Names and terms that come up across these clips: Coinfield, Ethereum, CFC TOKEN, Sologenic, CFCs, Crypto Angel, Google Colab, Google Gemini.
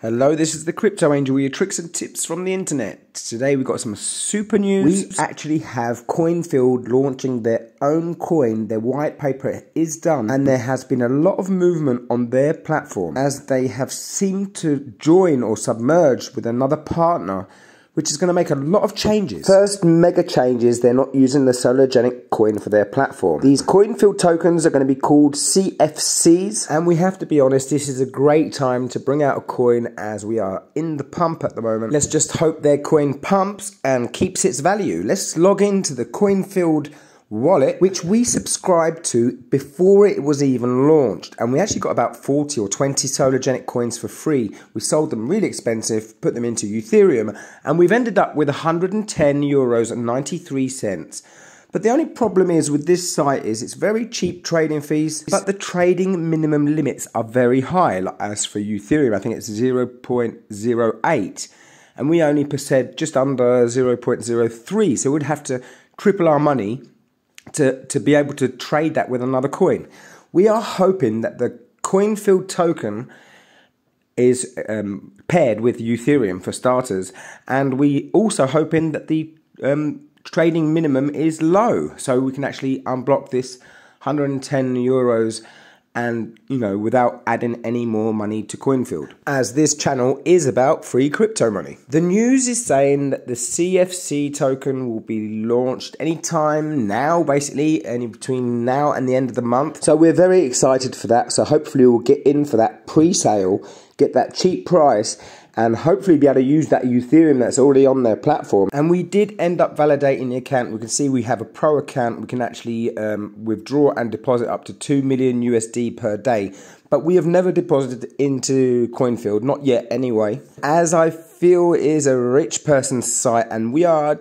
Hello, this is the Crypto Angel, your tricks and tips from the internet. Today we've got some super news. We actually have Coinfield launching their own coin. Their white paper is done and there has been a lot of movement on their platform as they have seemed to join or submerge with another partner, which is going to make a lot of changes. First mega change is they're not using the Sologenic coin for their platform. These Coinfield tokens are going to be called CFCs. And we have to be honest, this is a great time to bring out a coin as we are in the pump at the moment. Let's just hope their coin pumps and keeps its value. Let's log into the Coinfield wallet, which we subscribed to before it was even launched, and we actually got about 40 or 20 Sologenic coins for free. We sold them really expensive, put them into Ethereum, and we've ended up with €110.93. But the only problem is with this site is it's very cheap trading fees, but the trading minimum limits are very high. Like as for Ethereum, I think it's 0.08, and we only said just under 0.03, so we'd have to triple our money to be able to trade that with another coin. We are hoping that the Coinfield token is paired with Ethereum for starters, and we also hoping that the trading minimum is low, so we can actually unblock this €110 and, you know, without adding any more money to Coinfield, as this channel is about free crypto money. The news is saying that the CFC token will be launched anytime now, basically, any between now and the end of the month. So we're very excited for that. So hopefully we'll get in for that pre-sale, get that cheap price, and hopefully be able to use that Ethereum that's already on their platform. And we did end up validating the account. We can see we have a pro account. We can actually withdraw and deposit up to 2 million USD per day. But we have never deposited into Coinfield, not yet anyway, as I feel it is a rich person's site, and we're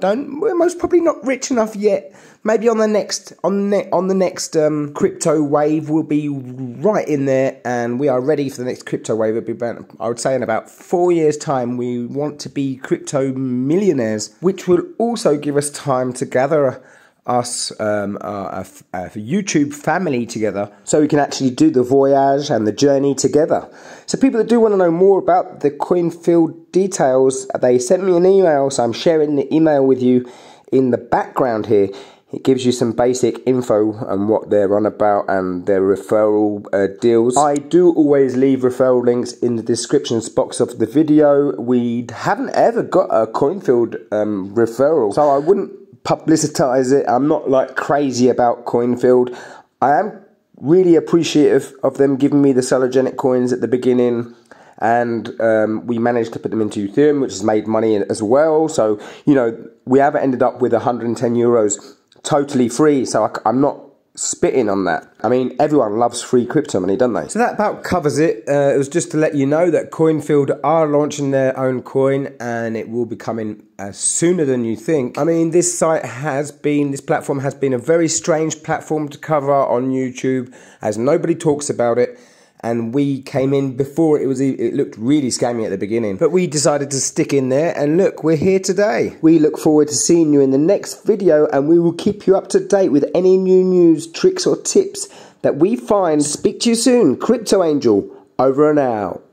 most probably not rich enough yet. Maybe on the next crypto wave, we'll be right in there, and we are ready for the next crypto wave. It'll be about, I would say, in about 4 years' time, we want to be crypto millionaires, which will also give us time to gather our YouTube family together, so we can actually do the voyage and the journey together. So people that do want to know more about the Coinfield details, they sent me an email, so I'm sharing the email with you in the background here. It gives you some basic info and what they're on about and their referral deals. I do always leave referral links in the descriptions box of the video. We haven't ever got a Coinfield referral, so I wouldn't publicitize it. I'm not like crazy about Coinfield. I am really appreciative of them giving me the Sologenic coins at the beginning, and we managed to put them into Ethereum, which has made money as well. So, you know, we have ended up with €110 totally free, so I'm not spitting on that. I mean, everyone loves free crypto money, don't they? So that about covers it. It was just to let you know that Coinfield are launching their own coin, and it will be coming sooner than you think. I mean, this platform has been a very strange platform to cover on YouTube, as nobody talks about it. And we came in before it looked really scammy at the beginning, but we decided to stick in there, and look, we're here today. We look forward to seeing you in the next video, and we will keep you up to date with any new news, tricks or tips that we find. Speak to you soon. Crypto Angel, over and out.